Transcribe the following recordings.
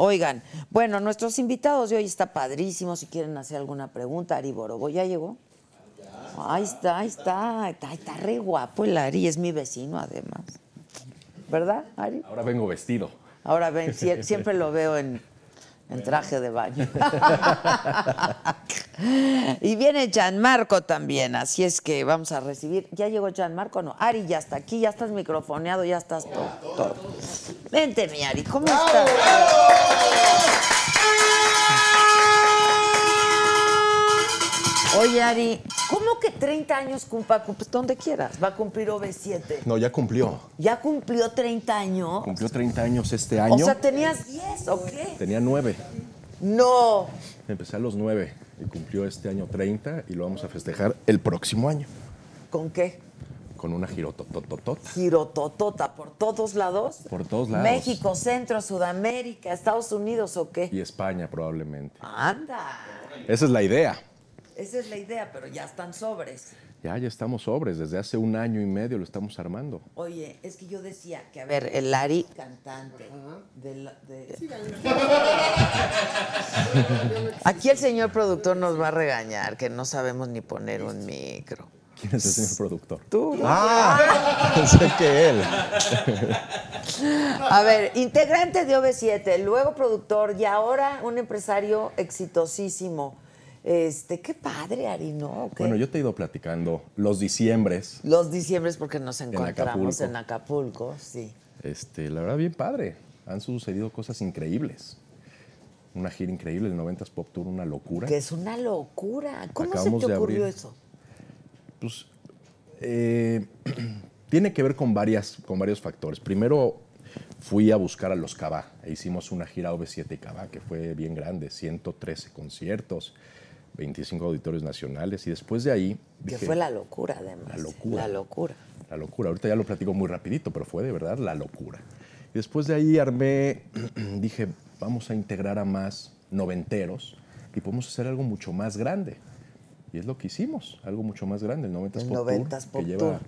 Oigan, bueno, nuestros invitados de hoy está padrísimo. Si quieren hacer alguna pregunta, Ari Borovoy, ¿ya llegó? Ahí está re guapo el Ari, es mi vecino además. ¿Verdad, Ari? Ahora vengo vestido. Ahora ven, siempre lo veo en traje de baño. Y viene Gianmarco también, así es que vamos a recibir. ¿Ya llegó Gianmarco? No, Ari ya está aquí, ya estás microfoneado, ya estás todo. Vente, mi Ari, ¿cómo estás? Oye, Ari, ¿cómo que 30 años cumpa? Pues donde quieras, va a cumplir OV7. No, ya cumplió. ¿Ya cumplió 30 años? Cumplió 30 años este año. O sea, ¿tenías 10 o qué? Tenía 9. ¡No! Empecé a los 9 y cumplió este año 30 y lo vamos a festejar el próximo año. ¿Con qué? Con una girotototota. Girototota, ¿por todos lados? Por todos lados. México, Centro, Sudamérica, Estados Unidos o qué. Y España probablemente. ¡Anda! Esa es la idea. Esa es la idea, pero ya están sobres. Ya estamos sobres. Desde hace un año y medio lo estamos armando. Oye, es que yo decía que, a ver, el Ari, cantante. Sí, aquí el señor productor nos va a regañar, que no sabemos ni poner un micro. ¿Quién es el señor productor? Tú. Ah, pensé que él. A ver, integrante de OV7, luego productor y ahora un empresario exitosísimo. Qué padre, Ari, ¿no? Bueno, yo te he ido platicando los diciembres. Los diciembres porque nos encontramos en Acapulco, sí. La verdad, bien padre. Han sucedido cosas increíbles. Una gira increíble, el 90's Pop Tour, una locura. Que es una locura. ¿Cómo se te ocurrió eso? Pues, tiene que ver con varios factores. Primero, fui a buscar a los Kabah e hicimos una gira OV7 y Kabah, que fue bien grande, 113 conciertos. 25 auditorios nacionales y después de ahí... Que fue la locura, además. La locura. La locura. La locura. Ahorita ya lo platico muy rapidito, pero fue de verdad la locura. Y después de ahí armé, dije, vamos a integrar a más noventeros y podemos hacer algo mucho más grande. Y es lo que hicimos, algo mucho más grande. El 90's Pop Tour, que lleva,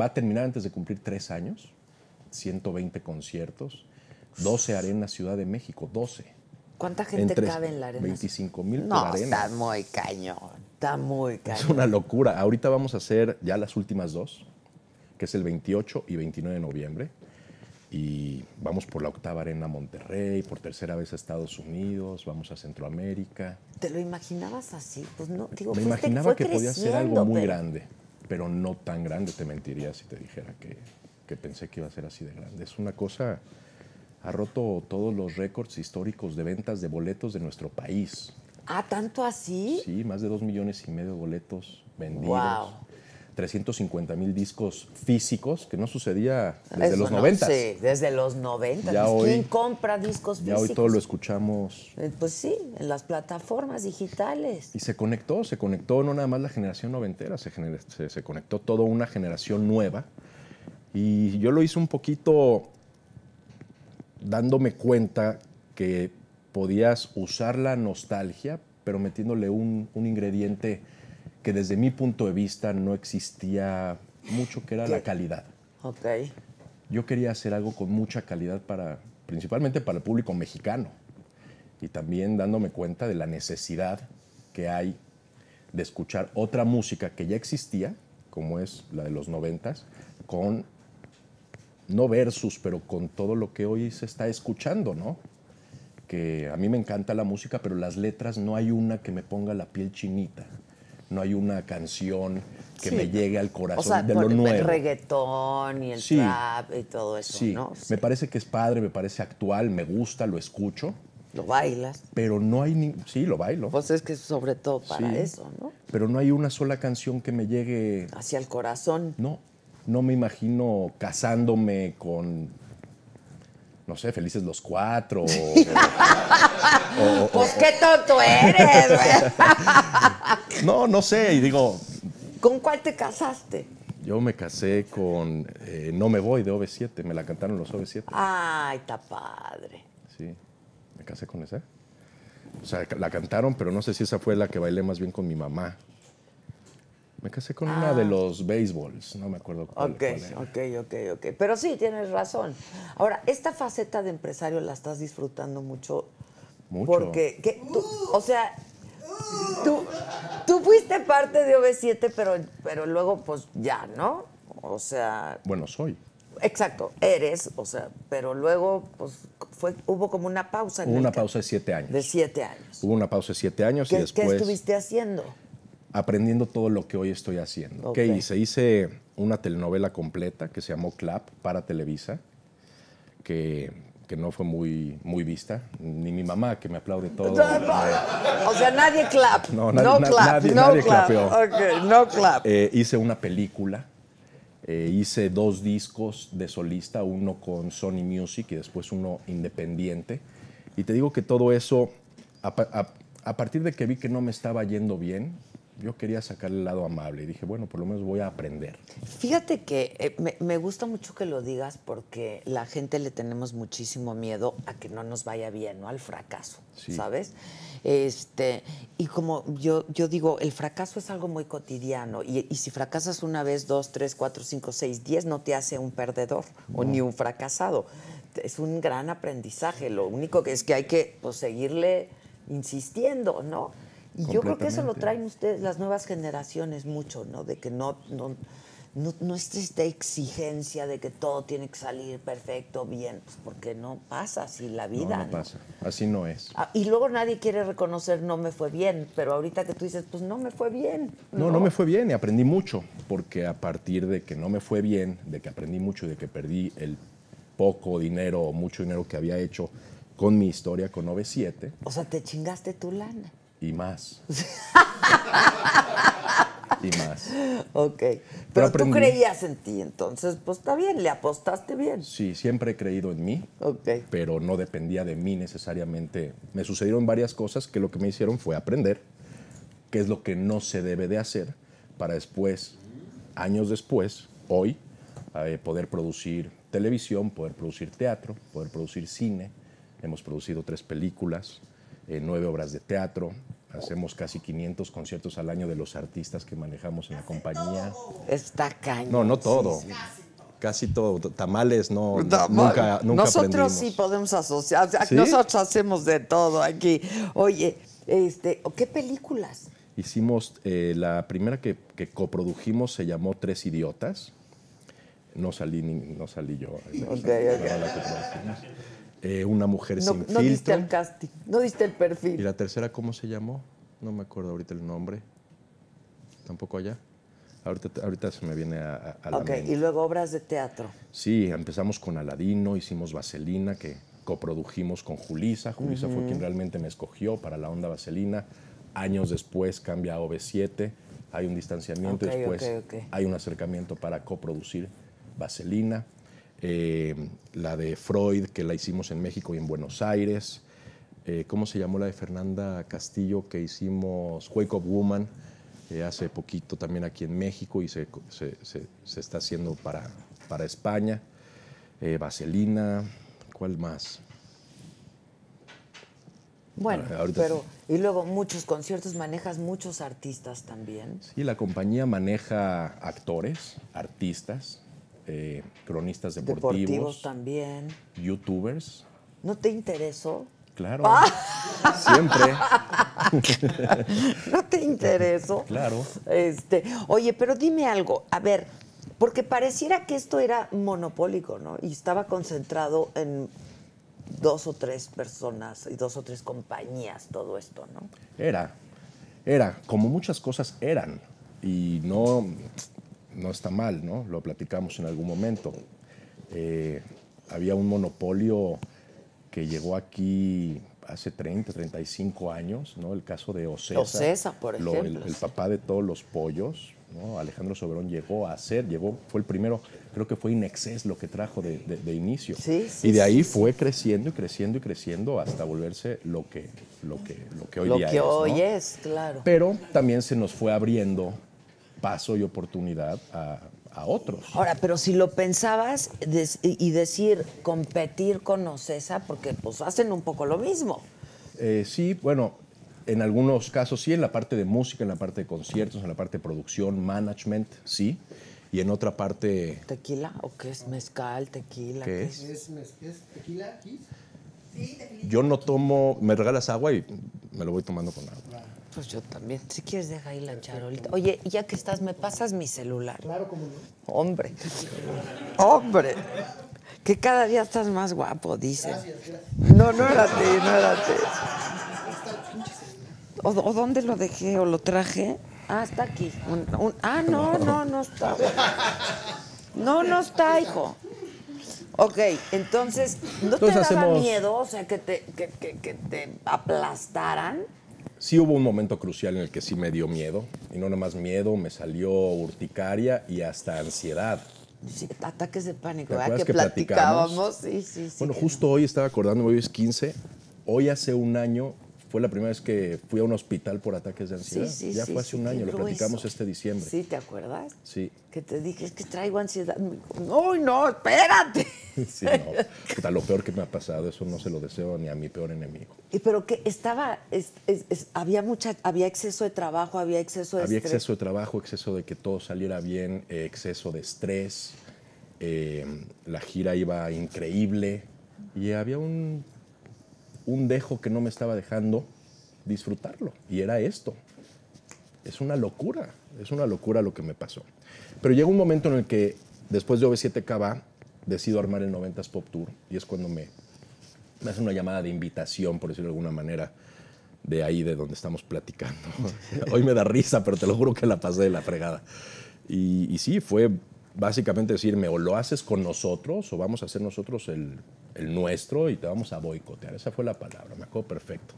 va a terminar antes de cumplir 3 años, 120 conciertos, 12 Arena Ciudad de México, 12. ¿Cuánta gente cabe en la arena? 25,000 por arena. Está muy cañón, está muy cañón. Es una locura. Ahorita vamos a hacer ya las últimas dos, que es el 28 y 29 de noviembre. Y vamos por la 8ª arena a Monterrey, por 3ª vez a Estados Unidos, vamos a Centroamérica. ¿Te lo imaginabas así? Pues no, digo, me imaginaba que podía ser algo muy grande, pero no tan grande. Te mentiría si te dijera que pensé que iba a ser así de grande. Es una cosa... Ha roto todos los récords históricos de ventas de boletos de nuestro país. ¿Ah, tanto así? Sí, más de 2,5 millones de boletos vendidos. Wow. 350,000 discos físicos, que no sucedía desde los 90. Sí, desde los 90. ¿Quién compra discos físicos? Ya hoy todo lo escuchamos. Pues sí, en las plataformas digitales. Y se conectó no nada más la generación noventera, se conectó toda una generación nueva. Y yo lo hice un poquito... dándome cuenta que podías usar la nostalgia, pero metiéndole un ingrediente que desde mi punto de vista no existía mucho, que era la calidad. Ok. Yo quería hacer algo con mucha calidad, principalmente para el público mexicano, y también dándome cuenta de la necesidad que hay de escuchar otra música que ya existía, como es la de los 90s, con... no versus, pero con todo lo que hoy se está escuchando, ¿no? Que a mí me encanta la música, pero las letras, no hay una que me ponga la piel chinita. No hay una canción que me llegue al corazón, o sea, de lo nuevo. El reggaetón y el trap y todo eso, ¿no? Sí. Me parece que es padre, me parece actual, me gusta, lo escucho. Lo bailas. Pero no hay... Sí, lo bailo. Pues es que sobre todo para eso, ¿no? Pero no hay una sola canción que me llegue... hacia el corazón. No. No me imagino casándome con, no sé, Felices los Cuatro. Pues qué tonto eres, güey. No sé, y digo... ¿Con cuál te casaste? Yo me casé con No Me Voy, de OV7. Me la cantaron los OV7. Ay, está padre. Sí, me casé con esa. O sea, la cantaron, pero no sé si esa fue la que bailé más bien con mi mamá. Me casé con una de los béisbols, no me acuerdo cuál era. Pero sí, tienes razón. Ahora, esta faceta de empresario la estás disfrutando mucho. Mucho. Porque, tú, o sea, tú fuiste parte de OV7, pero luego, pues, ya, ¿no? O sea... Bueno, soy. Exacto, eres, o sea, pero luego pues, hubo como una pausa. Hubo una pausa de 7 años. De 7 años. Hubo una pausa de 7 años y después... ¿Qué estuviste haciendo? Aprendiendo todo lo que hoy estoy haciendo. Okay. ¿Qué hice? Hice una telenovela completa que se llamó Clap para Televisa, que no fue muy vista. Ni mi mamá, que me aplaude todo. O sea, nadie clap. No, nadie clapeó. Hice una película. Hice 2 discos de solista, uno con Sony Music y después uno independiente. Y te digo que todo eso, a partir de que vi que no me estaba yendo bien, yo quería sacar el lado amable. Y dije, bueno, por lo menos voy a aprender. Fíjate que me gusta mucho que lo digas porque la gente le tenemos muchísimo miedo a que no nos vaya bien, ¿no? Al fracaso, sí. ¿Sabes? Y como yo digo, el fracaso es algo muy cotidiano y si fracasas una vez, 2, 3, 4, 5, 6, 10, no te hace un perdedor o ni un fracasado. Es un gran aprendizaje, lo único que es que hay que pues, seguirle insistiendo, ¿no? Y yo creo que eso lo traen ustedes, las nuevas generaciones, mucho, ¿no? De que no es esta exigencia de que todo tiene que salir perfecto, bien, pues porque no pasa así la vida. No pasa, así no es. Y luego nadie quiere reconocer no me fue bien, pero ahorita que tú dices, pues no me fue bien. No me fue bien y aprendí mucho, porque a partir de que no me fue bien, de que aprendí mucho y de que perdí el poco dinero o mucho dinero que había hecho con mi historia con OV7. O sea, te chingaste tu lana. Y más. Y más. Ok. Pero tú creías en ti, entonces, pues está bien, le apostaste bien. Sí, siempre he creído en mí, okay. Pero no dependía de mí necesariamente. Me sucedieron varias cosas que lo que me hicieron fue aprender qué es lo que no se debe de hacer para después, años después, hoy, poder producir televisión, poder producir teatro, poder producir cine. Hemos producido 3 películas. 9 obras de teatro, hacemos casi 500 conciertos al año de los artistas que manejamos en la compañía. Está cañón. No todo. Sí, casi todo. Tamales nunca nosotros aprendimos. Sí podemos asociar. ¿Sí? Nosotros hacemos de todo aquí. Oye, ¿qué películas? Hicimos, la primera que coprodujimos se llamó Tres Idiotas. No salí yo. Okay. Una mujer sin filtro. No diste el casting, no diste el perfil. ¿Y la tercera cómo se llamó? No me acuerdo ahorita el nombre. ¿Tampoco allá? Ahorita se me viene a la mente. Y luego obras de teatro. Sí, empezamos con Aladino, hicimos Vaselina, que coprodujimos con Julissa. Julissa fue quien realmente me escogió para la onda Vaselina. Años después cambia a OV7, hay un distanciamiento y después hay un acercamiento para coproducir Vaselina. La de Freud, que la hicimos en México y en Buenos Aires. ¿Cómo se llamó la de Fernanda Castillo? Que hicimos Wake Up Woman hace poquito también aquí en México y se está haciendo para España. Vaselina, ¿cuál más? Bueno, pero y luego muchos conciertos, manejas muchos artistas también. Sí, la compañía maneja actores, artistas, cronistas deportivos también, youtubers. ¿No te interesó? Claro, siempre. ¿No te interesó? Claro. Oye, pero dime algo, a ver, porque pareciera que esto era monopólico, ¿no? Y estaba concentrado en 2 o 3 personas y 2 o 3 compañías, todo esto, ¿no? Era, como muchas cosas eran, y no está mal, ¿no? Lo platicamos en algún momento. Había un monopolio que llegó aquí hace 30, 35 años, ¿no? El caso de Ocesa. Ocesa, por ejemplo. El papá de todos los pollos, ¿no? Alejandro Soberón fue el primero, creo que fue Inexcess lo que trajo de inicio. Sí, y de ahí fue creciendo y creciendo y creciendo hasta volverse lo que hoy día es. Lo que hoy es, claro. Pero también se nos fue abriendo paso y oportunidad a otros. Ahora, pero si lo pensabas y decir competir con Ocesa, porque pues hacen un poco lo mismo. Sí, bueno, en algunos casos sí, en la parte de música, en la parte de conciertos, en la parte de producción, management, sí. Y en otra parte... ¿Tequila? ¿O qué es mezcal, tequila? ¿Qué es? ¿Es tequila aquí? Sí, tequila. Yo no tomo... Me regalas agua y me lo voy tomando con agua. Pues yo también. Si quieres, deja ahí la charolita. Oye, ya que estás, ¿me pasas mi celular? Claro, como no. Hombre. Hombre. Que cada día estás más guapo, dicen. Gracias, gracias. No, no era ti, no era ti. ¿O dónde lo dejé? ¿O lo traje? Ah, está aquí. Ah, no, no, no está. No, no está, hijo. Ok, entonces, ¿no te daba miedo, o sea, que te aplastaran? Sí hubo un momento crucial en el que sí me dio miedo. Y no nomás miedo, me salió urticaria y hasta ansiedad. Sí, ataques de pánico, ¿verdad? Que platicábamos. Sí, sí, sí. Bueno, justo hoy estaba acordándome, hoy es 15. Hoy hace un año... Fue la primera vez que fui a un hospital por ataques de ansiedad. Sí, sí, ya fue hace un año, lo platicamos este diciembre. Sí, ¿te acuerdas? Sí. Que te dije, es que traigo ansiedad. No, no, espérate. Sí, no. Lo peor que me ha pasado, eso no se lo deseo ni a mi peor enemigo. ¿Y pero qué? Estaba, había exceso de trabajo, había exceso de estrés. Había exceso de trabajo, exceso de que todo saliera bien, exceso de estrés. La gira iba increíble y había un dejo que no me estaba dejando disfrutarlo. Y era esto. Es una locura lo que me pasó. Pero llegó un momento en el que, después de OV7 Kabah, decido armar el 90's Pop Tour. Y es cuando me hacen una llamada de invitación, por decirlo de alguna manera, de ahí de donde estamos platicando. Hoy me da risa, pero te lo juro que la pasé de la fregada. Y sí, fue básicamente decirme, o lo haces con nosotros, o vamos a hacer nosotros el nuestro y te vamos a boicotear. Esa fue la palabra, me acuerdo perfecto.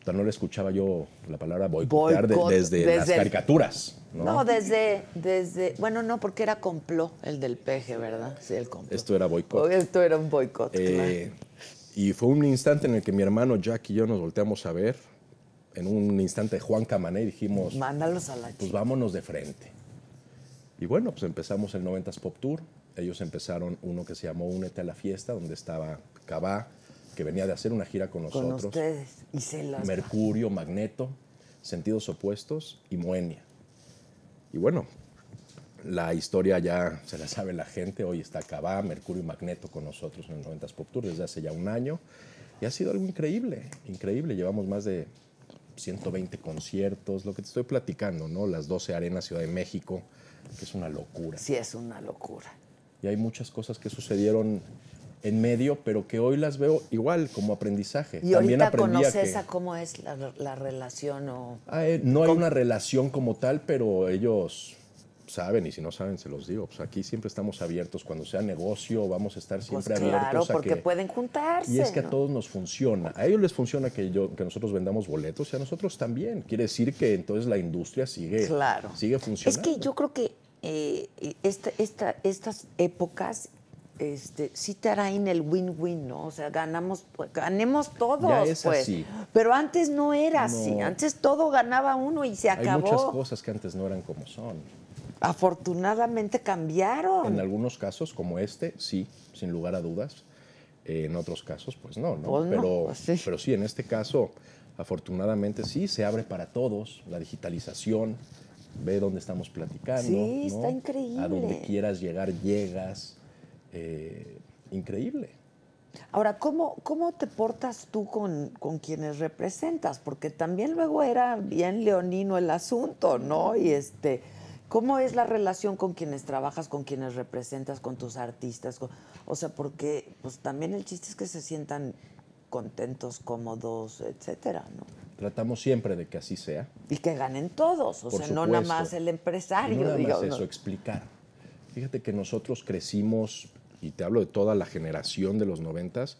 O sea, no le escuchaba yo la palabra boicotear desde las caricaturas. No, desde... Bueno, no, porque era complot el del peje, ¿verdad? Sí, el complot. Esto era boicot. Esto era un boicot, claro. Y fue un instante en el que mi hermano Jack y yo nos volteamos a ver, en un instante de Juan Camané, y dijimos... Mándalos a la chica. Pues vámonos de frente. Y bueno, pues empezamos el 90's Pop Tour. Ellos empezaron uno que se llamó Únete a la Fiesta, donde estaba Kabah, que venía de hacer una gira con nosotros. Con ustedes. Y se las... Mercurio, Magneto, Sentidos Opuestos y Moenia. Y bueno, la historia ya se la sabe la gente. Hoy está Kabah, Mercurio y Magneto con nosotros en el 90's Pop Tour desde hace ya un año. Y ha sido algo increíble, increíble. Llevamos más de 120 conciertos, lo que te estoy platicando, ¿no? Las 12 arenas Ciudad de México, que es una locura. Sí, es una locura. Y hay muchas cosas que sucedieron en medio, pero que hoy las veo igual, como aprendizaje. Y también ahorita con Ocesa, ¿cómo es la relación? O... no hay una relación como tal, pero ellos saben, y si no saben, se los digo. Pues aquí siempre estamos abiertos. Cuando sea negocio, vamos a estar siempre abiertos. Claro, porque pueden juntarse. Y es que a todos nos funciona. A ellos les funciona que nosotros vendamos boletos y a nosotros también. Quiere decir que entonces la industria sigue funcionando. Es que yo creo que... estas épocas sí traen el win-win, ¿no? O sea, ganemos todos, ya es pues. Así. Pero antes no era así. Antes todo ganaba uno y se acabó. Hay muchas cosas que antes no eran como son. Afortunadamente cambiaron. En algunos casos, como este, sí, sin lugar a dudas. En otros casos, pues no, ¿no? Pues no, pero sí, en este caso, afortunadamente sí, se abre para todos la digitalización. Ve dónde estamos platicando. Sí, ¿no? Está increíble. A donde quieras llegar, llegas. Increíble. Ahora, ¿cómo te portas tú con quienes representas? Porque también luego era bien leonino el asunto, ¿no? Y ¿cómo es la relación con quienes trabajas, con quienes representas, con tus artistas? O sea, porque pues también el chiste es que se sientan contentos, cómodos, etcétera, ¿no? Tratamos siempre de que así sea. Y que ganen todos, o sea, no nada más el empresario. No nada más eso, explicar. Fíjate que nosotros crecimos, y te hablo de toda la generación de los 90s,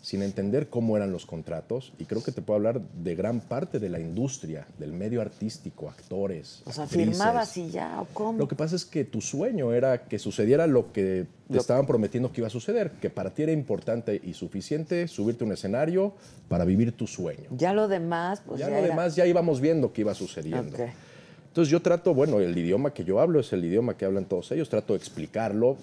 sin entender cómo eran los contratos, y creo que te puedo hablar de gran parte de la industria, del medio artístico, actores, actrices. O sea, ¿firmabas y ya? ¿O cómo? Lo que pasa es que tu sueño era que sucediera lo que te estaban prometiendo que iba a suceder, que para ti era importante y suficiente subirte a un escenario para vivir tu sueño. Ya lo demás, pues ya ya íbamos viendo que iba sucediendo. Okay. Entonces yo trato, bueno, el idioma que yo hablo es el idioma que hablan todos ellos, trato de explicarlo,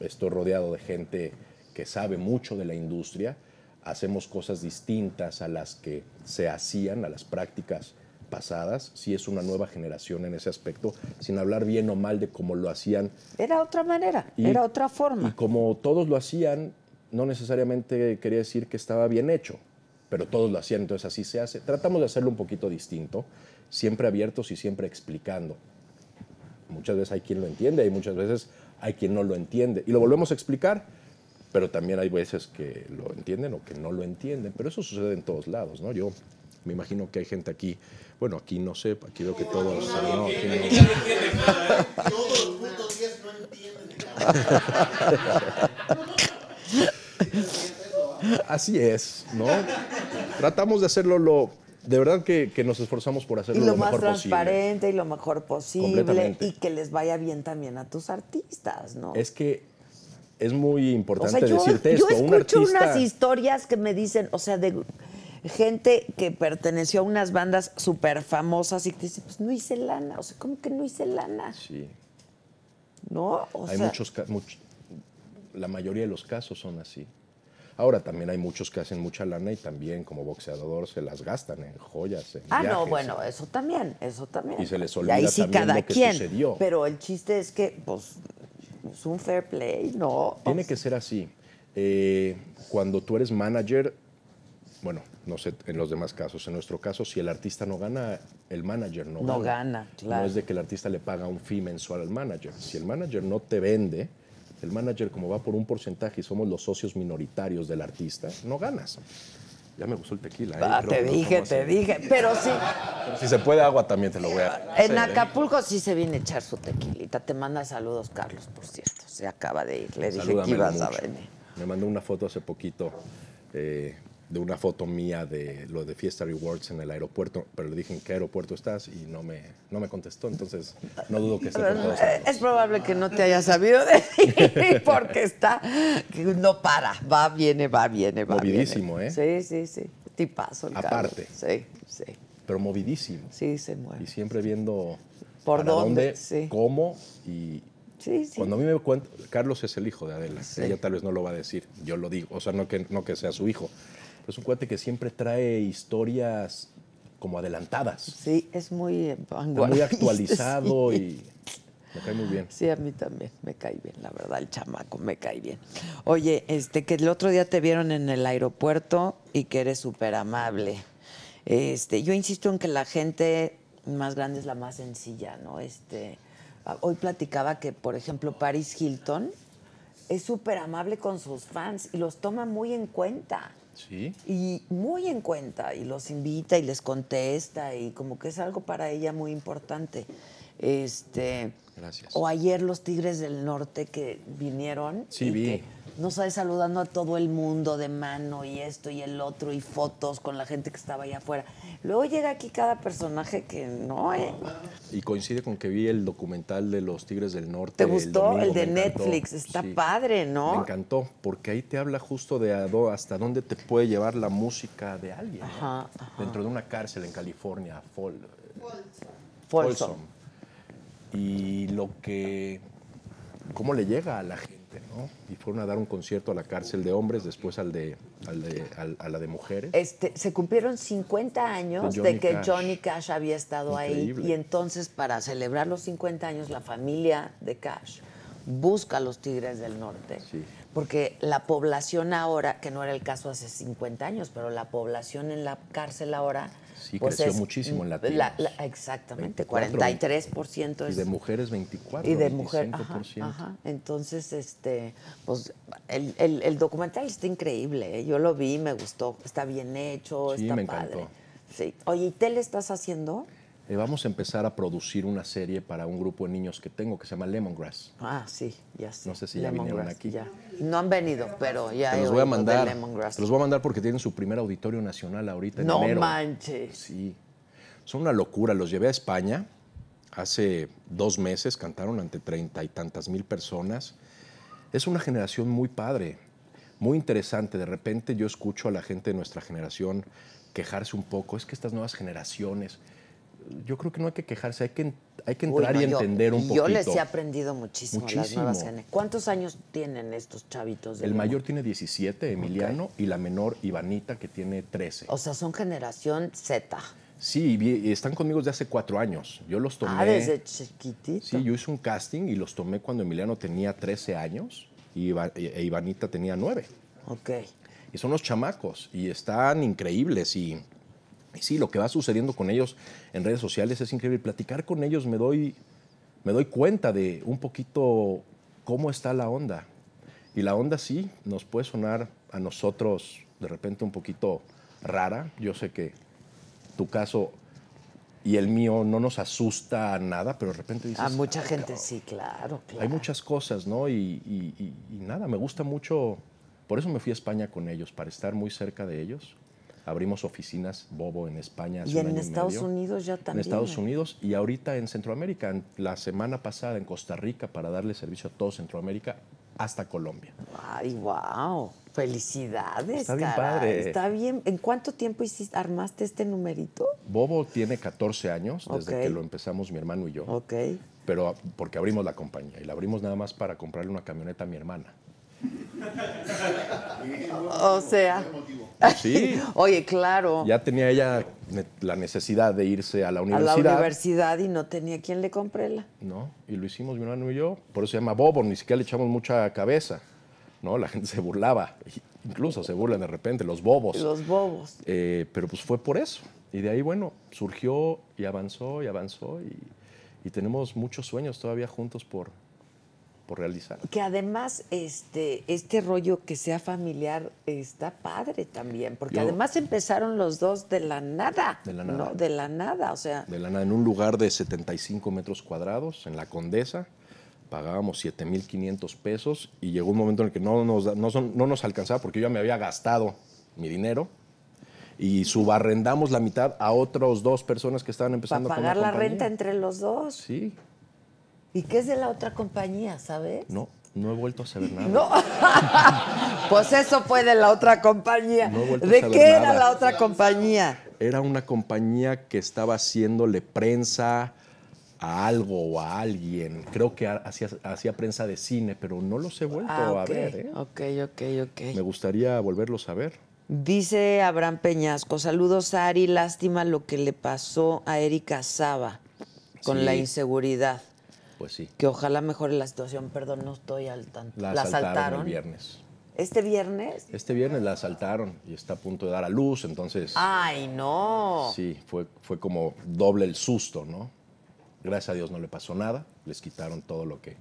estoy rodeado de gente que sabe mucho de la industria. hacemos cosas distintas a las que se hacían, a las prácticas pasadas. Sí es una nueva generación en ese aspecto, sin hablar bien o mal de cómo lo hacían. Era otra manera, era otra forma. Y como todos lo hacían, no necesariamente quería decir que estaba bien hecho, pero todos lo hacían, entonces así se hace. Tratamos de hacerlo un poquito distinto, siempre abiertos y siempre explicando. Muchas veces hay quien lo entiende y muchas veces hay quien no lo entiende. Y lo volvemos a explicar, pero también hay veces que lo entienden o que no lo entienden. Pero eso sucede en todos lados, ¿no? Yo me imagino que hay gente aquí, bueno, aquí no sé, aquí veo que todos... No, aquí no. Todos los puntos 10 no entienden. Así es, ¿no? Tratamos de hacerlo lo... De verdad que nos esforzamos por hacerlo lo mejor posible. Y lo más transparente y lo mejor posible. Y que les vaya bien también a tus artistas, ¿no? Es que es muy importante, o sea, decirte esto. Yo escucho unas historias que me dicen, o sea, de gente que perteneció a unas bandas súper famosas y que dice, pues no hice lana. O sea, ¿cómo que no hice lana? Sí. ¿No? O sea, hay muchos casos, la mayoría de los casos son así. Ahora, también hay muchos que hacen mucha lana y también como boxeador se las gastan en joyas, en viajes. No, bueno, eso también, Y se les olvida también lo que sucedió. Pero el chiste es que, pues, es un fair play, ¿no? Tiene que ser así. Cuando tú eres manager, bueno, no sé, en los demás casos, en nuestro caso, si el artista no gana, el manager no gana. No gana, claro. No es de que el artista le paga un fee mensual al manager. Si el manager no te vende... El manager, como va por un porcentaje y somos los socios minoritarios del artista, no ganas. Ya me gustó el tequila. Ah, te dije. Pero sí. Pero si se puede agua también te lo voy a... En Acapulco sí se viene a echar su tequilita. Te manda saludos, Carlos, por cierto. Se acaba de ir. Le dije que ibas a venir. Me mandó una foto hace poquito de una foto mía de lo de Fiesta Rewards en el aeropuerto, pero le dije en qué aeropuerto estás y no me contestó, entonces no dudo que esté con todos. Es probable que no te haya sabido decir porque está, no para, va, viene. Movidísimo, ¿eh? Sí, tipazo el aparte. Carro. Sí. Pero movidísimo. Sí, se mueve. Y siempre viendo por dónde, sí. Cómo y... Sí. Cuando a mí me cuenta, Carlos es el hijo de Adela, sí. Ella tal vez no lo va a decir, yo lo digo, o sea, no que sea su hijo. Es un cuate que siempre trae historias como adelantadas. Sí, es muy vanguardista, muy actualizado, sí. Y me cae muy bien. Sí, a mí también, me cae bien, la verdad, el chamaco me cae bien. Oye, que el otro día te vieron en el aeropuerto y que eres súper amable. Yo insisto en que la gente más grande es la más sencilla, ¿no? Hoy platicaba que, por ejemplo, Paris Hilton es súper amable con sus fans y los toma muy en cuenta. Sí. Y muy en cuenta, y los invita y les contesta, y como que es algo para ella muy importante. Gracias. O ayer los Tigres del Norte que vinieron. Sí, y vi. Que no sabes, saludando a todo el mundo de mano, y esto y el otro, y fotos con la gente que estaba allá afuera. Luego llega aquí cada personaje que no, Y coincide con que vi el documental de los Tigres del Norte. ¿Te gustó? El de Netflix. Está padre, ¿no? Me encantó, porque ahí te habla justo de hasta dónde te puede llevar la música de alguien. Ajá. Dentro de una cárcel en California, Folsom. Y cómo le llega a la gente, ¿no? Y fueron a dar un concierto a la cárcel de hombres, después a la de mujeres. Se cumplieron 50 años de que Johnny Cash había estado ahí. Y entonces, para celebrar los 50 años, la familia de Cash busca a los Tigres del Norte. Sí. Porque la población ahora, que no era el caso hace 50 años, pero la población en la cárcel ahora... Sí, pues creció muchísimo en latinos. Exactamente, 43% es... Y de mujeres 24%, y de mujeres, 25%. Ajá. Entonces, pues el documental está increíble, ¿eh? Yo lo vi, me gustó, está bien hecho, sí, está padre. Encantó. Sí. Oye, ¿y te le estás haciendo? Vamos a empezar a producir una serie para un grupo de niños que tengo que se llama Lemongrass. Ah, sí, ya sé. No sé si Lemongrass, ya vinieron aquí. Ya. No han venido, pero ya los voy a mandar. Te los voy a mandar porque tienen su primer Auditorio Nacional ahorita en enero. ¡No manches! Sí. Son una locura. Los llevé a España hace 2 meses. Cantaron ante 30 y tantas mil personas. Es una generación muy padre, muy interesante. De repente yo escucho a la gente de nuestra generación quejarse un poco. Es que estas nuevas generaciones... yo creo que no hay que quejarse, hay que entrar y entender un poquito. Yo les he aprendido muchísimo, a las nuevas genes. ¿Cuántos años tienen estos chavitos? El mayor tiene 17, Emiliano, y la menor, Ivanita, que tiene 13. O sea, son generación Z. Sí, y están conmigo desde hace 4 años. Yo los tomé... Ah, desde chiquitito. Sí, yo hice un casting y los tomé cuando Emiliano tenía 13 años e Ivanita tenía 9. Ok. Y son los chamacos y están increíbles y... Sí, lo que va sucediendo con ellos en redes sociales es increíble. Platicar con ellos me doy cuenta de un poquito cómo está la onda. Y la onda sí nos puede sonar a nosotros de repente un poquito rara. Yo sé que tu caso y el mío no nos asusta nada, pero de repente dices... A mucha gente sí, claro, claro. Hay muchas cosas, ¿no? Y nada, me gusta mucho. Por eso me fui a España con ellos, para estar muy cerca de ellos. Abrimos oficinas Bobo en España hace un año y medio. Y en Estados Unidos ya también. En Estados Unidos y ahorita en Centroamérica. La semana pasada en Costa Rica para darle servicio a todo Centroamérica hasta Colombia. ¡Ay, wow! ¡Felicidades, caray! Está bien padre. Está bien. ¿En cuánto tiempo armaste este numerito? Bobo tiene 14 años, desde que lo empezamos mi hermano y yo. Ok. Pero porque abrimos la compañía y la abrimos nada más para comprarle una camioneta a mi hermana. O sea, sí. Oye, claro. Ya tenía ella la necesidad de irse a la universidad. A la universidad y no tenía quien le comprela. No, y lo hicimos mi hermano y yo. Por eso se llama Bobo, ni siquiera le echamos mucha cabeza, ¿no? La gente se burlaba, incluso se burlan de repente, los bobos. Los bobos. Pero pues fue por eso. Y de ahí, bueno, surgió y avanzó y avanzó. Y tenemos muchos sueños todavía juntos por realizar. Que además este rollo que sea familiar está padre también, porque además empezaron los dos de la nada. De la nada. No, de la nada, o sea. De la nada, en un lugar de 75 metros cuadrados, en la Condesa, pagábamos 7,500 pesos y llegó un momento en el que no nos alcanzaba porque yo ya me había gastado mi dinero y subarrendamos la mitad a otros 2 personas que estaban empezando a pagar la renta entre los dos. Sí. ¿Y qué es de la otra compañía, sabes? No he vuelto a saber nada. No. Pues eso fue de la otra compañía. No he vuelto a saber nada. ¿De qué era la otra compañía? Era una compañía que estaba haciéndole prensa a algo o a alguien. Creo que hacía prensa de cine, pero no los he vuelto a ver. Ok. Me gustaría volverlos a ver. Dice Abraham Peñasco, saludos a Ari, lástima lo que le pasó a Erika Saba con la inseguridad. Pues sí. Que ojalá mejore la situación. Perdón, no estoy al tanto. ¿La asaltaron el viernes? ¿Este viernes? Este viernes la asaltaron y está a punto de dar a luz, entonces... ¡Ay, no! Sí, fue como doble el susto, ¿no? Gracias a Dios no le pasó nada. Les quitaron todo lo que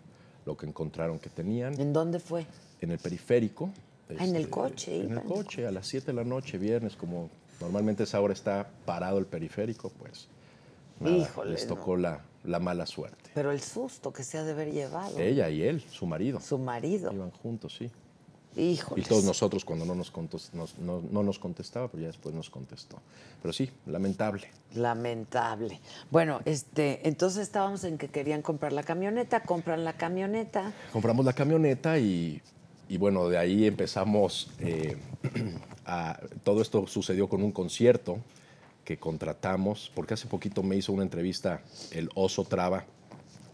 encontraron que tenían. ¿En dónde fue? En el periférico. En el coche. En el coche, a las 7 de la noche, viernes, como normalmente esa hora está parado el periférico, pues... Nada, híjole, les tocó la mala suerte. Pero el susto que se ha de haber llevado. Ella y él, su marido. Su marido. Iban juntos, sí. Híjole. Y todos nosotros cuando no nos contestaba, pero ya después nos contestó. Pero sí, lamentable. Lamentable. Bueno, entonces estábamos en que querían comprar la camioneta, compran la camioneta. Compramos la camioneta y bueno, de ahí empezamos. Todo esto sucedió con un concierto que contratamos, porque hace poquito me hizo una entrevista el Oso Traba,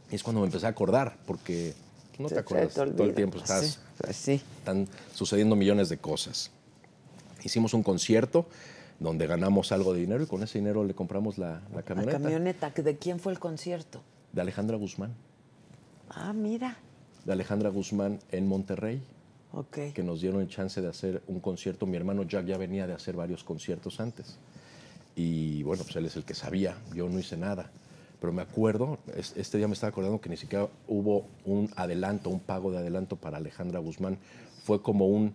y es cuando me empecé a acordar, porque no te acuerdas, todo el tiempo estás, están sucediendo millones de cosas. Hicimos un concierto donde ganamos algo de dinero y con ese dinero le compramos la camioneta. La camioneta, ¿de quién fue el concierto? De Alejandra Guzmán. Ah, mira. De Alejandra Guzmán en Monterrey. Okay. Que nos dieron el chance de hacer un concierto. Mi hermano Jack ya venía de hacer varios conciertos antes. Y bueno, pues él es el que sabía, yo no hice nada. Pero me acuerdo, este día me estaba acordando que ni siquiera hubo un adelanto, un pago de adelanto para Alejandra Guzmán. Fue como un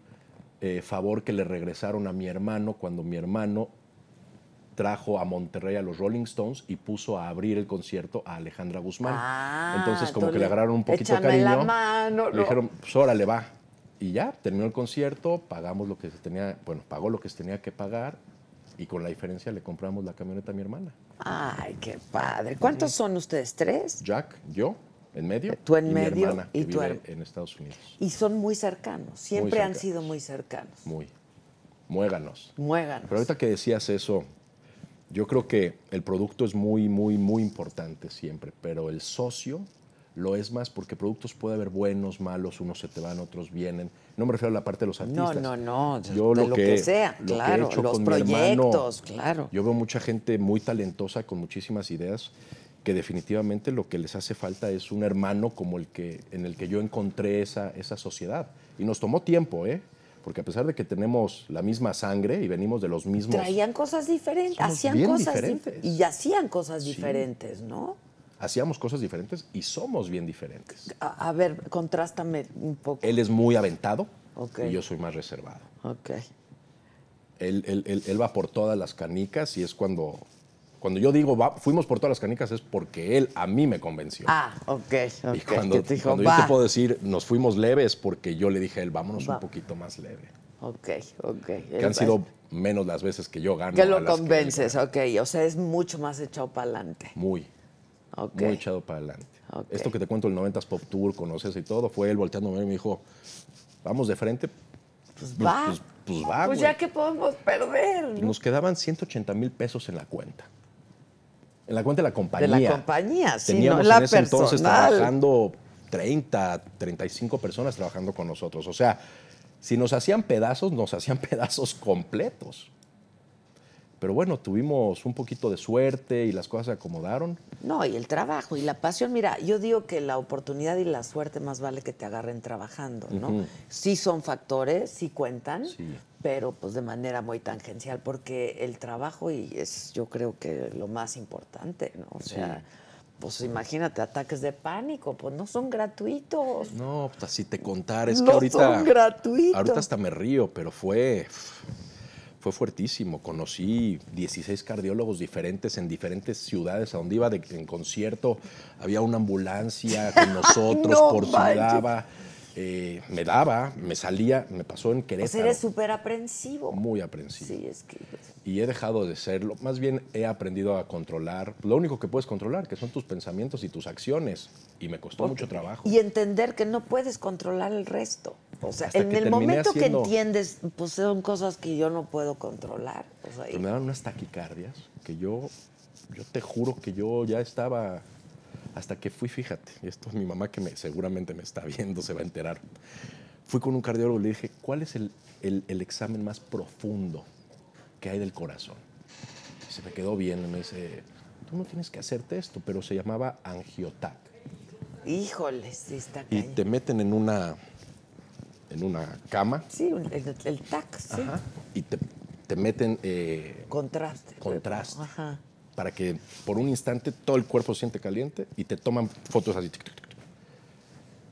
favor que le regresaron a mi hermano cuando mi hermano trajo a Monterrey a los Rolling Stones y puso a abrir el concierto a Alejandra Guzmán. Entonces como que le agarraron un poquito de cariño. La mano, le dijeron, pues órale, va. Y ya, terminó el concierto, pagamos lo que se tenía, bueno, pagó lo que se tenía que pagar. Y con la diferencia le compramos la camioneta a mi hermana. ¡Ay, qué padre! ¿Cuántos son ustedes? ¿3? Jack, yo, en medio. Tú en medio. Mi hermana, que vive en Estados Unidos. Y son muy cercanos. Siempre han sido muy cercanos. Muy. Muéganos. Pero ahorita que decías eso, Yo creo que el producto es muy importante siempre, pero el socio lo es más porque productos puede haber buenos, malos, unos se te van, otros vienen. No me refiero a la parte de los artistas. No. Yo de lo que sea, lo claro, que he hecho los con proyectos, mi hermano, claro. Yo veo mucha gente muy talentosa con muchísimas ideas que definitivamente lo que les hace falta es un hermano como el que en el que yo encontré esa sociedad. Y nos tomó tiempo, ¿eh? Porque a pesar de que tenemos la misma sangre y venimos de los mismos... Traían cosas diferentes, hacían cosas diferentes. Y hacían cosas diferentes, sí. ¿No? Hacíamos cosas diferentes y somos bien diferentes. A ver, contrástame un poco. Él es muy aventado, okay, y yo soy más reservado. Okay. Él va por todas las canicas y es cuando yo digo fuimos por todas las canicas es porque él a mí me convenció. Ah, ok. Y cuando yo te puedo decir nos fuimos leves porque yo le dije a él vámonos un poquito más leve. Ok. Que han sido menos las veces que yo gano. Que lo convences, ok. O sea, es mucho más echado para adelante. Muy echado para adelante. Okay. Esto que te cuento, el 90's Pop Tour, con Ocesa y todo, fue él volteándome y me dijo, vamos de frente. Pues va, pues ya que podemos perder, ¿no? Nos quedaban 180 mil pesos en la cuenta. En la cuenta de la compañía. De la compañía, sí. Teníamos en ese entonces trabajando 30, 35 personas trabajando con nosotros. O sea, si nos hacían pedazos completos. Pero bueno, tuvimos un poquito de suerte y las cosas se acomodaron. No, y el trabajo y la pasión. Mira, yo digo que la oportunidad y la suerte más vale que te agarren trabajando, ¿no? Uh-huh. Sí son factores, sí cuentan, sí, pero pues de manera muy tangencial, porque el trabajo es yo creo que lo más importante, ¿no? O sea, pues imagínate, ataques de pánico, pues no son gratuitos. No, pues si te contara, es que ahorita... No son gratuitos. Ahorita hasta me río, pero fue fuertísimo. Conocí 16 cardiólogos diferentes en diferentes ciudades. A donde iba en concierto, había una ambulancia con nosotros por si daba. Me salía, me pasó en Querétaro. O sea, eres súper aprensivo. Muy aprensivo. Sí, es que... Y he dejado de serlo. Más bien he aprendido a controlar. Lo único que puedes controlar, que son tus pensamientos y tus acciones. Y me costó mucho trabajo. Y entender que no puedes controlar el resto. O sea, en el momento que entiendes, pues son cosas que yo no puedo controlar. O sea, me daban unas taquicardias que yo te juro que yo ya estaba... Hasta que fui, fíjate, esto es mi mamá que seguramente me está viendo, se va a enterar. Fui con un cardiólogo y le dije, ¿cuál es el examen más profundo que hay del corazón? Y se me quedó bien, y me dice, tú no tienes que hacerte esto, pero se llamaba angiotac. Híjole, sí está cañón. Y te meten en una cama. Sí, el TAC, sí. Ajá, y te meten... Contraste. Ajá. Para que por un instante todo el cuerpo se siente caliente y te toman fotos así.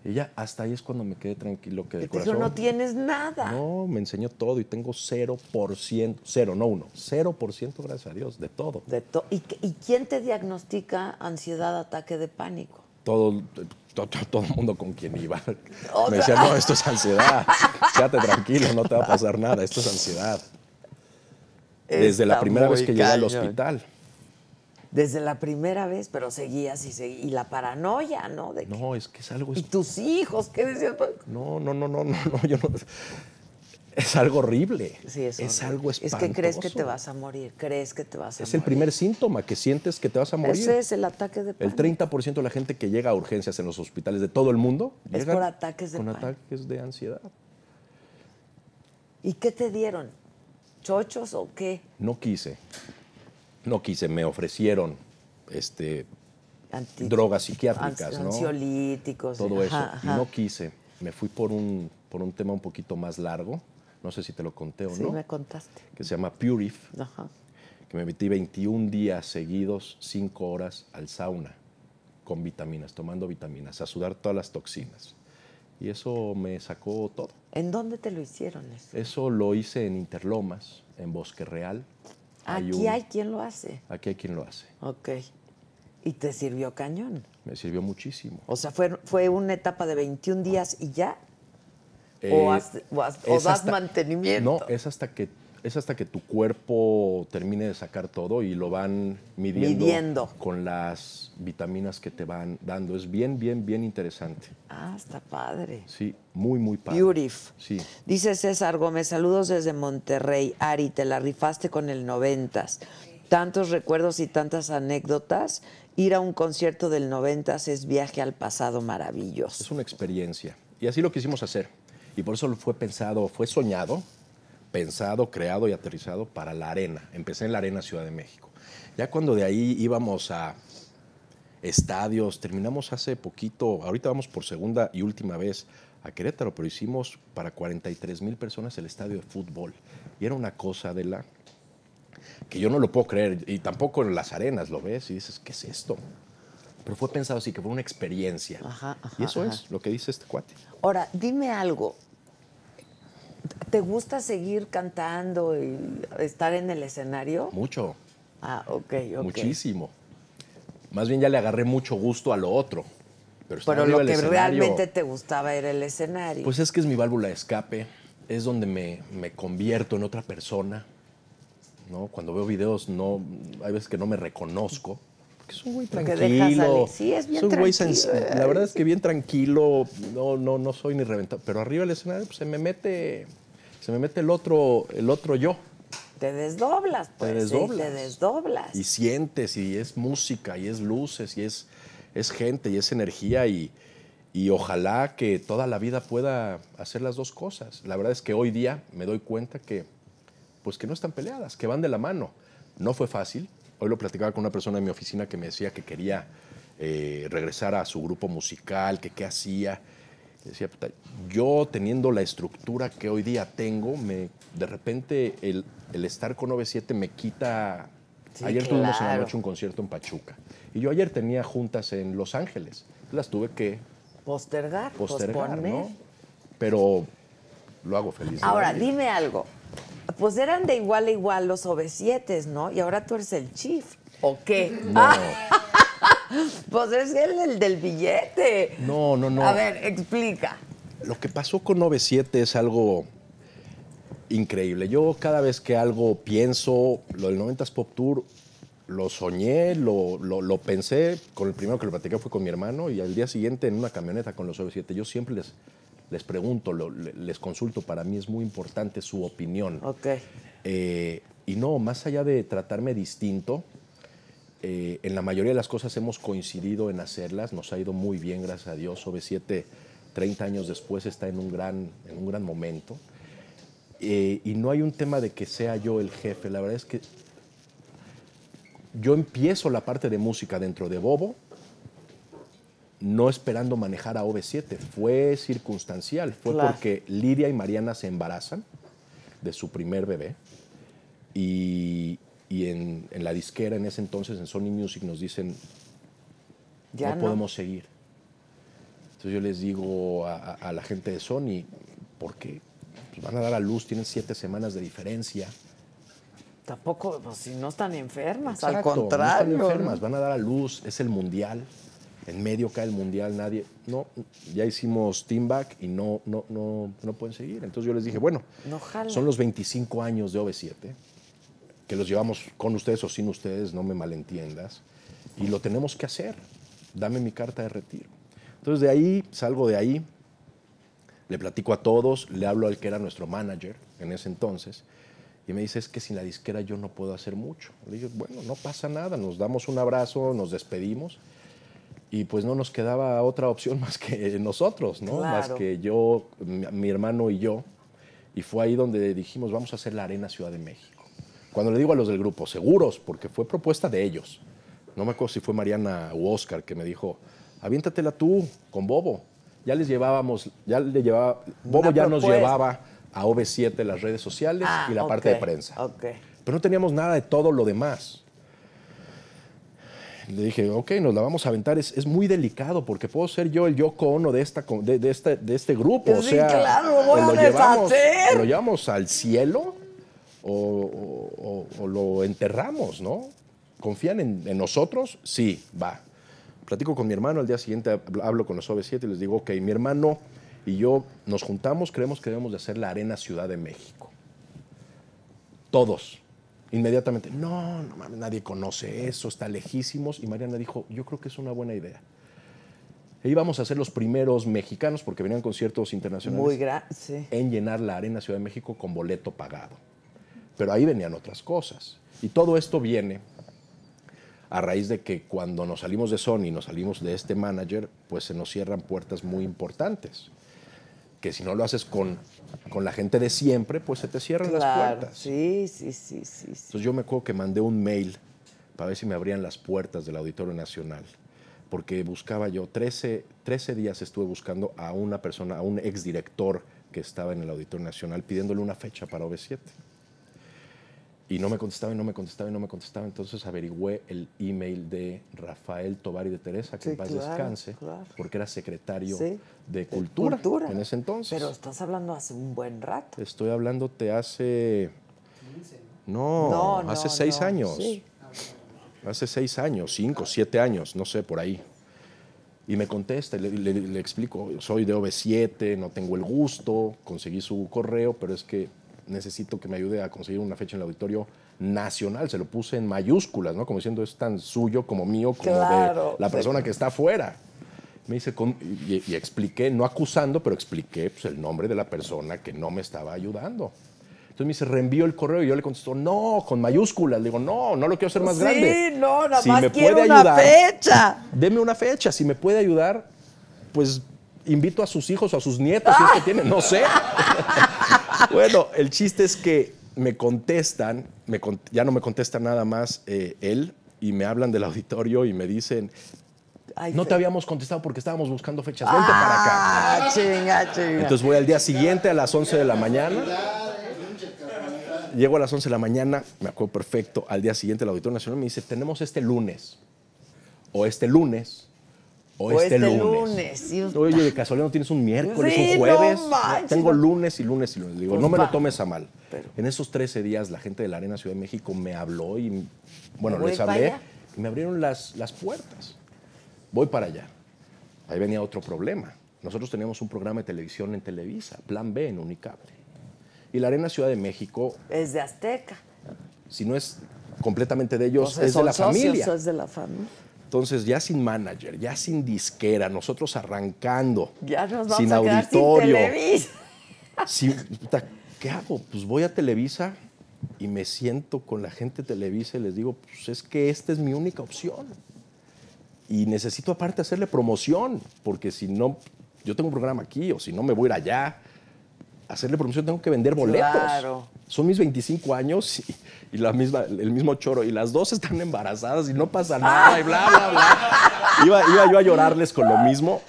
Y ya hasta ahí es cuando me quedé tranquilo, que el corazón... Pero no tienes nada. No, me enseñó todo y tengo 0%, 0, no 1, 0%, gracias a Dios, de todo. ¿Y quién te diagnostica ansiedad, ataque de pánico? Todo el mundo con quien iba. Me decía, no, esto es ansiedad. Quédate tranquilo, no te va a pasar nada, esto es ansiedad. Desde la primera vez que llegué al hospital... Desde la primera vez, pero seguías. Y la paranoia, ¿no? No, es que es algo... ¿Y tus hijos? ¿Qué decías? No, yo no... Es algo horrible. Sí, es algo espantoso. Es que crees que te vas a morir, Es el primer síntoma que sientes que te vas a morir. Ese es el ataque de pánico. El 30% de la gente que llega a urgencias en los hospitales de todo el mundo... Es por ataques de pánico. Con ataques de ansiedad. ¿Y qué te dieron? ¿Chochos o qué? No quise, me ofrecieron drogas psiquiátricas, ¿no? Ansiolíticos. Todo eso. Ajá. No quise. Me fui por un tema un poquito más largo. No sé si te lo conté o no. Sí, me contaste. Que se llama Purif. Ajá. Que me metí 21 días seguidos, 5 horas al sauna con vitaminas, tomando vitaminas, a sudar todas las toxinas. Y eso me sacó todo. ¿En dónde te lo hicieron eso? Eso lo hice en Interlomas, en Bosque Real. Aquí hay quien lo hace. Ok. ¿Y te sirvió cañón? Me sirvió muchísimo. O sea, ¿fue una etapa de 21 días y ya? ¿O das mantenimiento? No, es hasta que tu cuerpo termine de sacar todo y lo van midiendo con las vitaminas que te van dando. Es bien interesante. Ah, está padre. Sí, muy padre. Beautif. Sí. Dice César Gómez, saludos desde Monterrey. Ari, te la rifaste con el 90's. tantos recuerdos y tantas anécdotas. Ir a un concierto del 90's es viaje al pasado maravilloso. Es una experiencia. Y así lo quisimos hacer. Y por eso fue pensado, fue soñado, pensado, creado y aterrizado para la Arena. Empecé en la Arena Ciudad de México. Ya cuando de ahí íbamos a estadios, terminamos hace poquito, ahorita vamos por segunda y última vez a Querétaro, pero hicimos para 43,000 personas el estadio de fútbol. Y era una cosa de la... que yo no lo puedo creer, y tampoco en las arenas lo ves y dices, ¿qué es esto? Pero fue pensado así, que fue una experiencia. Y eso es lo que dice este cuate. Ahora, dime algo. ¿Te gusta seguir cantando y estar en el escenario? Mucho. Ah, ok, ok. Muchísimo. Más bien ya le agarré mucho gusto a lo otro. Pero lo que realmente te gustaba era el escenario. Pues es que es mi válvula de escape, es donde me convierto en otra persona. ¿No? Cuando veo videos, no, hay veces que no me reconozco. Porque es un güey tranquilo. Sí, es bien tranquilo. La verdad es que bien tranquilo, no soy ni reventado. Pero arriba del escenario pues, se me mete el otro yo. Te desdoblas, pues. Te desdoblas. Y sientes, y es música, y es luces, y es gente, y es energía, y ojalá que toda la vida pueda hacer las dos cosas. La verdad es que hoy día me doy cuenta que pues que no están peleadas, que van de la mano. No fue fácil. Hoy lo platicaba con una persona en mi oficina que me decía que quería regresar a su grupo musical, que qué hacía. Decía, yo teniendo la estructura que hoy día tengo, de repente el estar con OV7 me quita... Sí, ayer tuvimos en la noche un concierto en Pachuca. Y yo ayer tenía juntas en Los Ángeles. Las tuve que... Postergar, ¿no? Pero lo hago feliz. Ahora, dime algo. Pues eran de igual a igual los OV7, ¿no? Y ahora tú eres el chief, ¿o qué? No. Pues eres el del billete. No. A ver, explica. Lo que pasó con OV7 es algo increíble. Yo cada vez que algo pienso, lo del 90's Pop Tour, lo soñé, lo pensé. Con el primero que lo platicé fue con mi hermano y al día siguiente en una camioneta con los OV7. Yo siempre les pregunto, les consulto, para mí es muy importante su opinión. Okay. Y no, más allá de tratarme distinto, en la mayoría de las cosas hemos coincidido en hacerlas, nos ha ido muy bien, gracias a Dios. OV7, 30 años después, está en un gran momento. Y no hay un tema de que sea yo el jefe, la verdad es que yo empiezo la parte de música dentro de Bobo, no esperando manejar a OV7, fue circunstancial, fue claro. Porque Lidia y Mariana se embarazan de su primer bebé y en la disquera en ese entonces, en Sony Music, nos dicen, ya no podemos seguir. Entonces yo les digo a la gente de Sony, ¿por qué? Pues van a dar a luz, tienen 7 semanas de diferencia. Tampoco, pues, si no están enfermas. Exacto, al contrario. No están enfermas, van a dar a luz, es el mundial. En medio cae el mundial, nadie... No, ya hicimos team back y no pueden seguir. Entonces yo les dije, bueno, son los 25 años de OV7, que los llevamos con ustedes o sin ustedes, no me malentiendas, y lo tenemos que hacer. Dame mi carta de retiro. Entonces de ahí, salgo de ahí, le platico a todos, le hablo al que era nuestro manager en ese entonces, y me dice, es que sin la disquera yo no puedo hacer mucho. Le digo, bueno, no pasa nada, nos damos un abrazo, nos despedimos, y pues no nos quedaba otra opción más que nosotros, ¿no? Claro. Más que yo, mi hermano y yo. Y fue ahí donde dijimos, vamos a hacer la Arena Ciudad de México. Cuando le digo a los del grupo, seguros, porque fue propuesta de ellos. No me acuerdo si fue Mariana u Oscar que me dijo, aviéntatela tú con Bobo. Bobo ya nos llevaba a OV7 las redes sociales y la parte de prensa. Okay. Pero no teníamos nada de todo lo demás. Le dije, ok, nos la vamos a aventar. Es muy delicado porque puedo ser yo el Yoko Ono de este grupo. Sí, o sea, claro, ¿lo llevamos al cielo o lo enterramos, no? ¿Confían en nosotros? Sí, va. Platico con mi hermano, al día siguiente hablo con los OV7 y les digo, ok, mi hermano y yo nos juntamos, creemos que debemos de hacer la Arena Ciudad de México. Todos. Inmediatamente, no mames, nadie conoce eso, está lejísimos. Y Mariana dijo, yo creo que es una buena idea. E íbamos a ser los primeros mexicanos, porque venían conciertos internacionales, en llenar la Arena Ciudad de México con boleto pagado. Pero ahí venían otras cosas. Y todo esto viene a raíz de que cuando nos salimos de Sony, nos salimos de este manager, pues se nos cierran puertas muy importantes. Que si no lo haces con la gente de siempre, pues se te cierran las puertas. Sí. Entonces yo me acuerdo que mandé un mail para ver si me abrían las puertas del Auditorio Nacional. Porque buscaba yo, 13 días estuve buscando a una persona, a un exdirector que estaba en el Auditorio Nacional, pidiéndole una fecha para OV7. Y no me contestaba, y no me contestaba, y no me contestaba. Entonces averigüé el email de Rafael Tovar y de Teresa, que sí, en paz descanse, porque era secretario de Cultura en ese entonces. Pero estás hablando hace un buen rato. Estoy hablándote hace... 15. No, hace 6 años. Sí. Hace 6 años, 5, 7 años, no sé, por ahí. Y me contesta y le explico, soy de OV7, no tengo el gusto, conseguí su correo, pero es que necesito que me ayude a conseguir una fecha en el Auditorio Nacional. Se lo puse en mayúsculas, ¿no? Como diciendo, es tan suyo como mío, como de la persona que está afuera. Me dice, y expliqué, no acusando, pero expliqué pues, el nombre de la persona que no me estaba ayudando. Entonces me dice, reenvío el correo. Y yo le contesto, no, con mayúsculas. Le digo, no lo quiero hacer más grande. Sí, no, nada más quiero una fecha. Deme una fecha. Si me puede ayudar, pues invito a sus hijos o a sus nietos, si es que tienen, no sé. Bueno, el chiste es que me contestan, ya no me contesta nada más él, y me hablan del auditorio y me dicen, no te habíamos contestado porque estábamos buscando fechas, vente para acá. Chinga. Entonces voy al día siguiente a las 11 de la mañana. Llego a las 11 de la mañana, me acuerdo perfecto, al día siguiente el Auditorio Nacional me dice, tenemos este lunes, o este lunes. O este lunes. Oye, de casualidad no tienes un miércoles, un jueves. No, tengo lunes y lunes y lunes. Digo, pues no me lo tomes a mal. Pero en esos 13 días la gente de la Arena Ciudad de México me habló y, bueno, les hablé y me abrieron las puertas. Voy para allá. Ahí venía otro problema. Nosotros teníamos un programa de televisión en Televisa, Plan B en Unicable. Y la Arena Ciudad de México... Es de Azteca. Si no es completamente de ellos, pues es de la familia. Es de la familia. Entonces, ya sin manager, ya sin disquera, nosotros arrancando, ya nos vamos sin a auditorio. Sin Televisa. ¿Qué hago? Pues voy a Televisa y me siento con la gente de Televisa y les digo, pues es que esta es mi única opción. Y necesito aparte hacerle promoción, porque si no, yo tengo un programa aquí, o si no me voy a ir allá, hacerle promoción tengo que vender boletos. Claro. Son mis 25 años y el mismo choro. Y las dos están embarazadas y no pasa nada y bla, bla, bla. Iba yo a llorarles con lo mismo.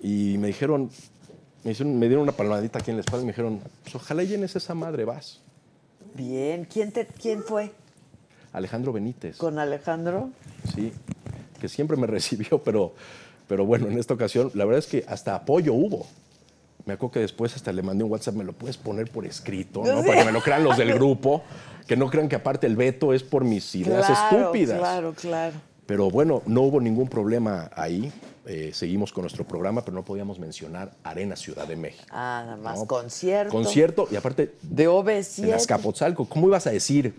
Y me dijeron, me dieron una palmadita aquí en la espalda y me dijeron, pues ojalá llenes esa madre, vas. Bien. ¿Quién fue? Alejandro Benítez. ¿Con Alejandro? Sí, que siempre me recibió, pero bueno, en esta ocasión, la verdad es que hasta apoyo hubo. Me acuerdo que después hasta le mandé un WhatsApp, me lo puedes poner por escrito, ¿no? Para que me lo crean los del grupo, que no crean que aparte el veto es por mis ideas estúpidas. Claro. Pero bueno, no hubo ningún problema ahí. Seguimos con nuestro programa, pero no podíamos mencionar Arena Ciudad de México. Ah, nada más, ¿no? Concierto. Concierto y aparte... De OV7. En Azcapotzalco, ¿cómo ibas a decir?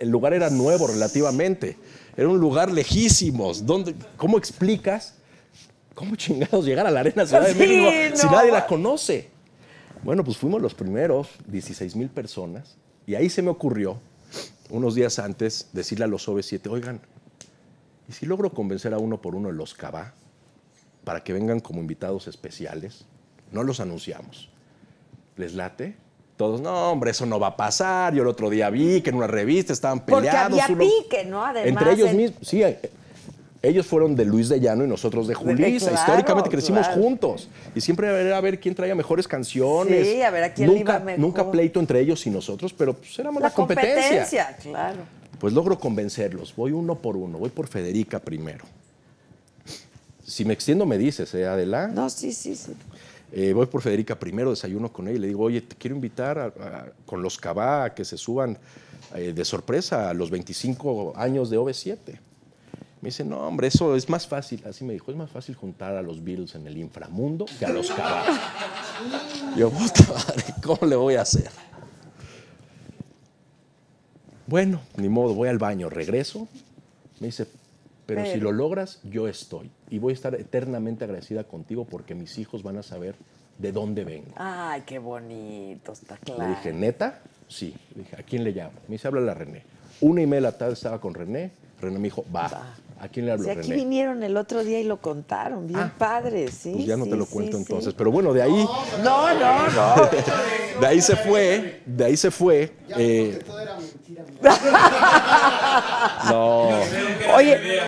El lugar era nuevo relativamente. Era un lugar lejísimos. ¿Cómo explicas? ¿Cómo chingados llegar a la Arena Ciudad de México si nadie la conoce? Bueno, pues fuimos los primeros, 16,000 personas, y ahí se me ocurrió, unos días antes, decirle a los OV7, oigan, ¿y si logro convencer a uno por uno de los Kabah para que vengan como invitados especiales? No los anunciamos. ¿Les late? Todos, no, hombre, eso no va a pasar. Yo el otro día vi que en una revista estaban peleados. Porque había pique, ¿no? Además, entre ellos mismos, sí. Ellos fueron de Luis de Llano y nosotros de Julissa. Claro, históricamente crecimos juntos. Y siempre era a ver quién traía mejores canciones. Sí, a ver a quién le iba mejor. Nunca pleito entre ellos y nosotros, pero pues éramos la competencia. Claro. Pues logro convencerlos. Voy uno por uno. Voy por Federica primero. Si me extiendo me dices, Adela. No, sí. Voy por Federica primero, desayuno con ella y le digo, oye, te quiero invitar con los Kabah a que se suban de sorpresa a los 25 años de OV7. Me dice, no, hombre, eso es más fácil. Así me dijo, es más fácil juntar a los Beatles en el inframundo que a los Kabah. Yo, puta madre, ¿cómo le voy a hacer? Bueno, ni modo, voy al baño, regreso. Me dice, pero si lo logras, yo estoy. Y voy a estar eternamente agradecida contigo porque mis hijos van a saber de dónde vengo. Ay, qué bonito, está claro. Le dije, ¿neta? Sí. Dije, ¿a quién le llamo? Me dice, háblale a René. 1:30 de la tarde estaba con René. René me dijo, va. ¿A quién le habló, René? Aquí vinieron el otro día y lo contaron. Bien padre, sí. Pues ya no te lo cuento entonces. Pero bueno, de ahí... No. De ahí se fue. Ya todo era mentira. No. Oye...